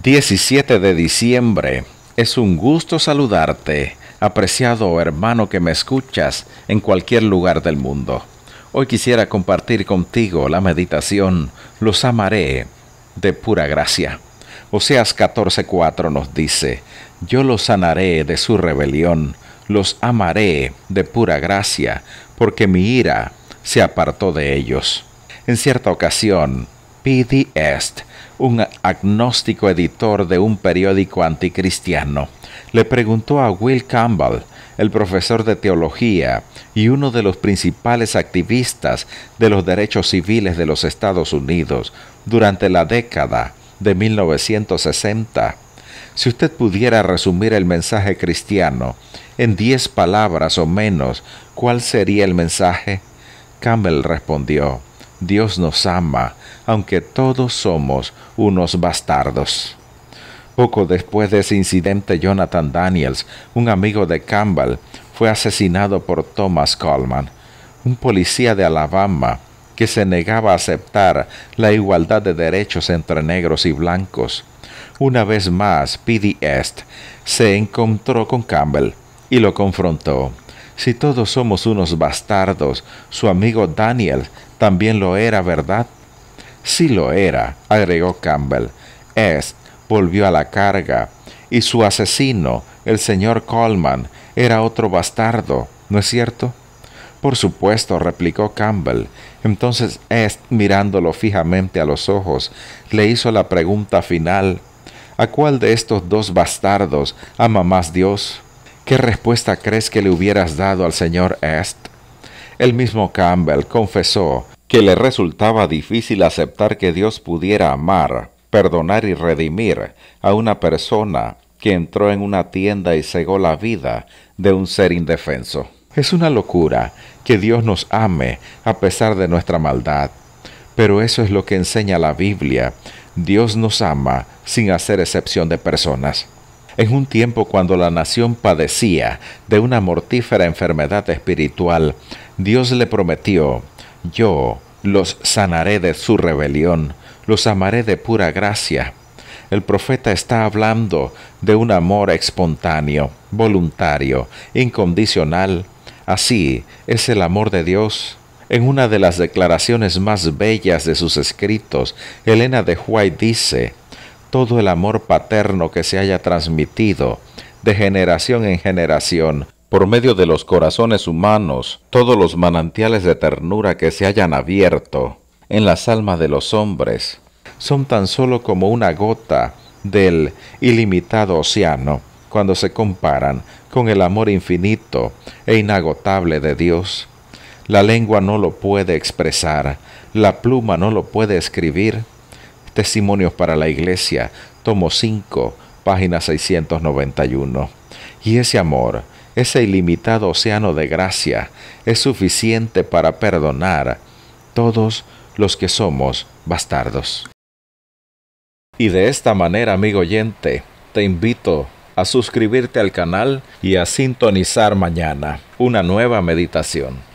17 de diciembre. Es un gusto saludarte, apreciado hermano que me escuchas en cualquier lugar del mundo. Hoy quisiera compartir contigo la meditación Los amaré de pura gracia. Oseas 14:4 nos dice: yo los sanaré de su rebelión, los amaré de pura gracia, porque mi ira se apartó de ellos. En cierta ocasión, P.D. East, un agnóstico editor de un periódico anticristiano, le preguntó a Will Campbell, el profesor de teología y uno de los principales activistas de los derechos civiles de los Estados Unidos durante la década de 1960, si usted pudiera resumir el mensaje cristiano en 10 palabras o menos, ¿cuál sería el mensaje? Campbell respondió: Dios nos ama, aunque todos somos unos bastardos. Poco después de ese incidente, Jonathan Daniels, un amigo de Campbell, fue asesinado por Thomas Coleman, un policía de Alabama que se negaba a aceptar la igualdad de derechos entre negros y blancos. Una vez más, P.D. East se encontró con Campbell y lo confrontó. Si todos somos unos bastardos, su amigo Daniel también lo era, ¿verdad? Sí lo era, agregó Campbell. East volvió a la carga, y su asesino, el señor Coleman, era otro bastardo, ¿no es cierto? Por supuesto, replicó Campbell. Entonces East, mirándolo fijamente a los ojos, le hizo la pregunta final: ¿a cuál de estos dos bastardos ama más Dios? ¿Qué respuesta crees que le hubieras dado al señor East? El mismo Campbell confesó que le resultaba difícil aceptar que Dios pudiera amar, perdonar y redimir a una persona que entró en una tienda y cegó la vida de un ser indefenso. Es una locura que Dios nos ame a pesar de nuestra maldad, pero eso es lo que enseña la Biblia. Dios nos ama sin hacer excepción de personas. En un tiempo cuando la nación padecía de una mortífera enfermedad espiritual, Dios le prometió: yo los sanaré de su rebelión, los amaré de pura gracia. El profeta está hablando de un amor espontáneo, voluntario, incondicional. Así es el amor de Dios. En una de las declaraciones más bellas de sus escritos, Elena G. de White dice: todo el amor paterno que se haya transmitido de generación en generación por medio de los corazones humanos, todos los manantiales de ternura que se hayan abierto en las almas de los hombres, son tan solo como una gota del ilimitado océano cuando se comparan con el amor infinito e inagotable de Dios. La lengua no lo puede expresar, la pluma no lo puede escribir. Testimonios para la Iglesia, tomo 5, página 691. Y ese amor, ese ilimitado océano de gracia, es suficiente para perdonar todos los que somos bastardos. Y de esta manera, amigo oyente, te invito a suscribirte al canal y a sintonizar mañana una nueva meditación.